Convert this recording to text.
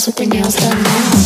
something else than me.